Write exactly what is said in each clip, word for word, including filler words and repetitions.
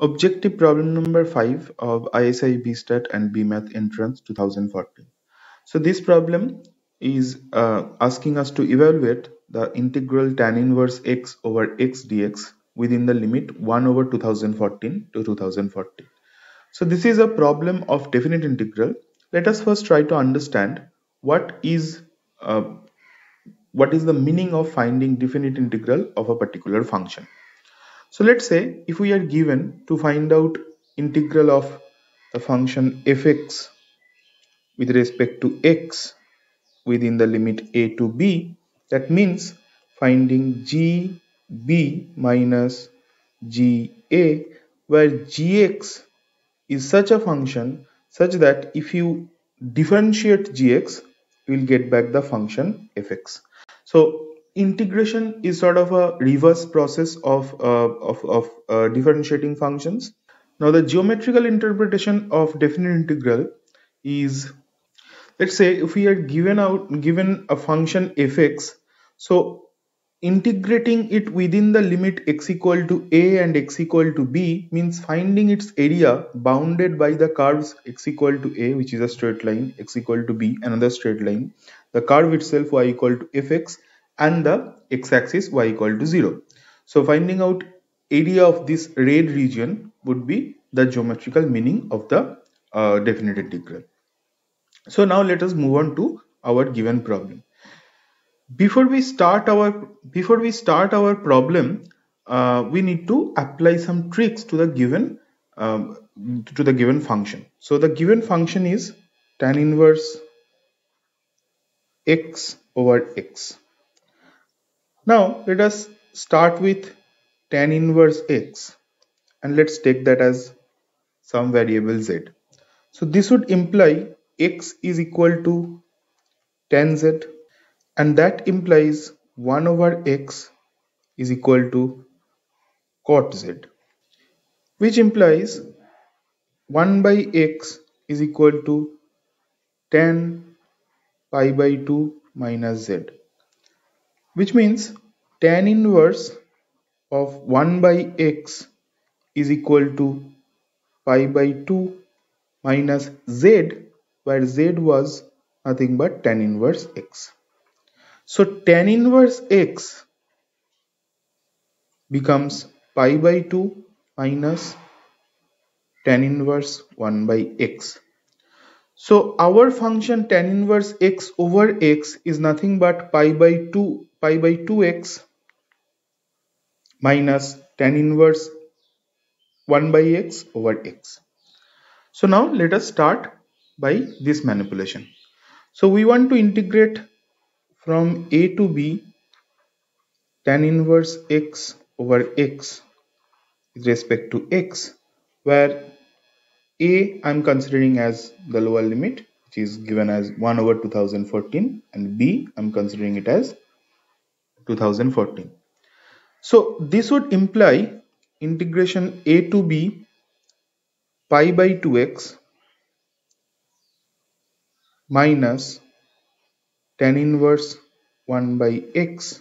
Objective problem number five of I S I B.Stat and B.Math entrance two thousand fourteen. So this problem is uh, asking us to evaluate the integral tan inverse x over x dx within the limit one over two thousand fourteen to two thousand forty. So this is a problem of definite integral. Let us first try to understand what is uh, what is the meaning of finding definite integral of a particular function. So let's say if we are given to find out integral of the function fx with respect to x within the limit a to b, that means finding g b minus g a, where gx is such a function such that if you differentiate gx, you will get back the function fx. So integration is sort of a reverse process of uh, of, of uh, differentiating functions. Now the geometrical interpretation of definite integral is, let's say if we are given out given a function fx, so integrating it within the limit x equal to a and x equal to b means finding its area bounded by the curves x equal to a, which is a straight line, x equal to b, another straight line, the curve itself y equal to fx, and the x-axis y equal to zero. So finding out area of this red region would be the geometrical meaning of the uh, definite integral. So now let us move on to our given problem. Before we start our before we start our problem, uh, we need to apply some tricks to the given um, to the given function. So the given function is tan inverse x over x. Now let us start with tan inverse x and let's take that as some variable z. So this would imply x is equal to tan z, and that implies one over x is equal to cot z, which implies one by x is equal to tan pi by two minus z, which means tan inverse of one by x is equal to pi by two minus z, where z was nothing but tan inverse x. So tan inverse x becomes pi by two minus tan inverse one by x. So our function tan inverse x over x is nothing but pi by two pi by two x minus tan inverse one by x over x. So now let us start by this manipulation. So we want to integrate from a to b tan inverse x over x with respect to x, where a I'm considering as the lower limit, which is given as one over two thousand fourteen, and b I'm considering it as two thousand fourteen. So this would imply integration a to b pi by two x minus tan inverse one by x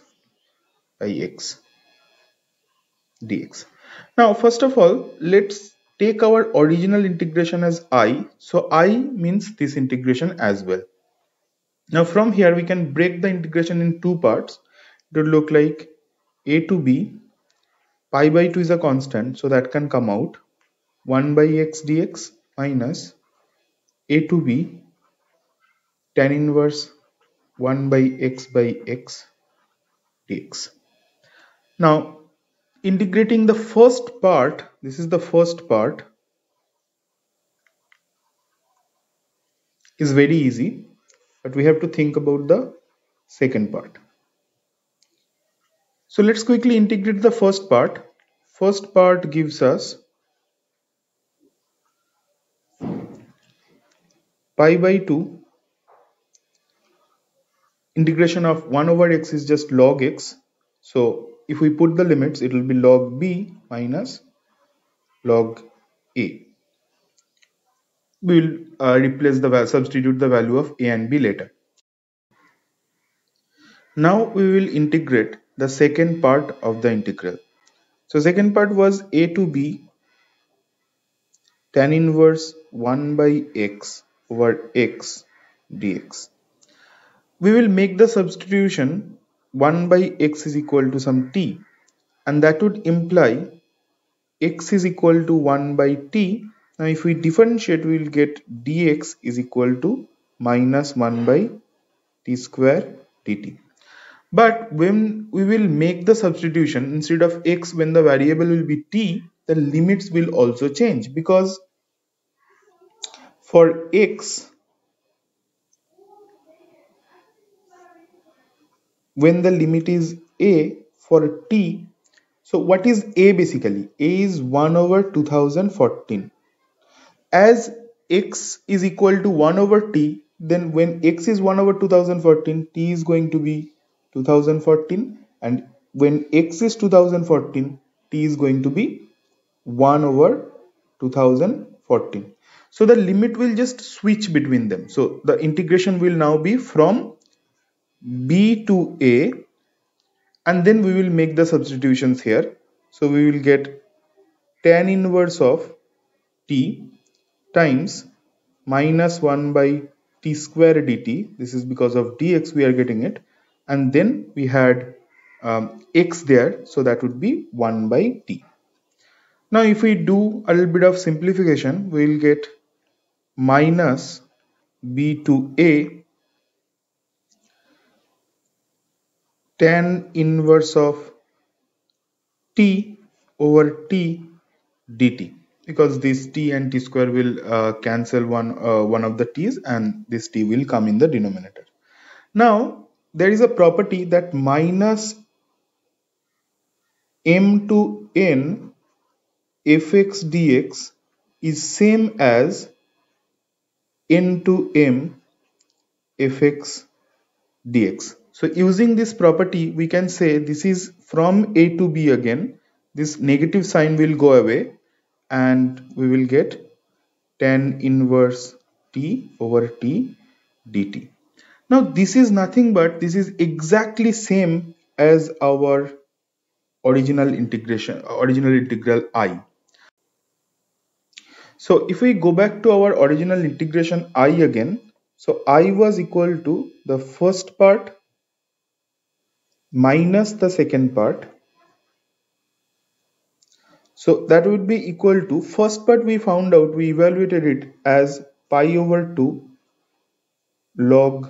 by x dx. Now first of all, let's take our original integration as I. So I means this integration as well. Now from here we can break the integration in two parts. It would look like a to b, pi by two is a constant, so that can come out one by x dx minus a to b tan inverse one by x by x dx. Now integrating the first part, this is the first part, is very easy, but we have to think about the second part. So let's quickly integrate the first part. First part gives us pi by two. Integration of one over x is just log x. So if we put the limits, it will be log b minus log a. We will uh, replace the substitute the value of a and b later. Now we will integrate the second part of the integral. So second part was a to b tan inverse one by x over x dx. We will make the substitution one by x is equal to some t, and that would imply x is equal to one by t. Now if we differentiate, we will get dx is equal to minus one by t square dt. But when we will make the substitution, instead of x, when the variable will be t, the limits will also change, because for x, when the limit is a, for t, so what is a basically? A is one over two thousand fourteen. As x is equal to one over t, then when x is one over two thousand fourteen, t is going to be two thousand fourteen, and when x is two thousand fourteen, t is going to be one over two thousand fourteen. So the limit will just switch between them. So the integration will now be from b to a, and then we will make the substitutions here. So we will get tan inverse of t times minus one by t square dt. This is because of dx we are getting it. And then we had um, x there, so that would be one by t. Now if we do a little bit of simplification, we will get minus b to a tan inverse of t over t dt, because this t and t square will uh, cancel one, uh, one of the t's, and this t will come in the denominator. Now there is a property that minus m to n fx dx is same as n to m fx dx. So using this property, we can say this is from a to b again. This negative sign will go away, and we will get tan inverse t over t dt. Now this is nothing but this is exactly same as our original integration, original integral I. So if we go back to our original integration I again, so I was equal to the first part minus the second part. So that would be equal to, first part we found out, we evaluated it as pi over two log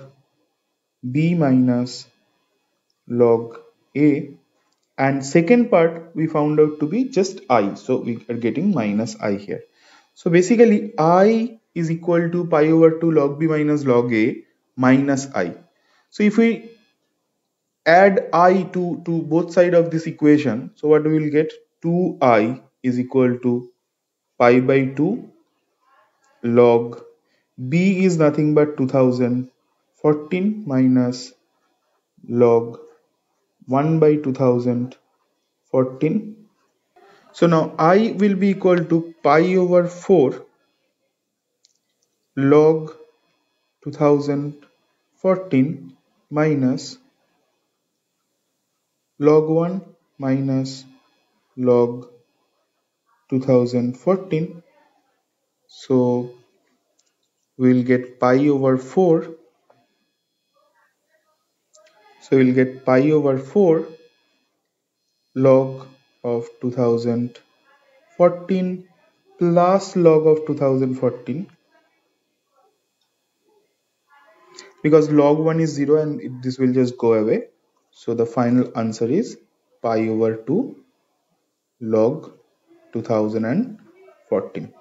b minus log a, and second part we found out to be just I, so we are getting minus I here. So basically I is equal to pi over two log b minus log a minus I. So if we add I to to both sides of this equation, so what we will get, two i is equal to pi by two log b is nothing but two thousand fourteen minus log one by two thousand fourteen. So now I will be equal to pi over four log two thousand fourteen minus log one minus log two thousand fourteen. So we will get pi over four. So we'll get pi over four log of two thousand fourteen plus log of two thousand fourteen, because log one is zero and it, this will just go away. So the final answer is pi over two log two thousand fourteen.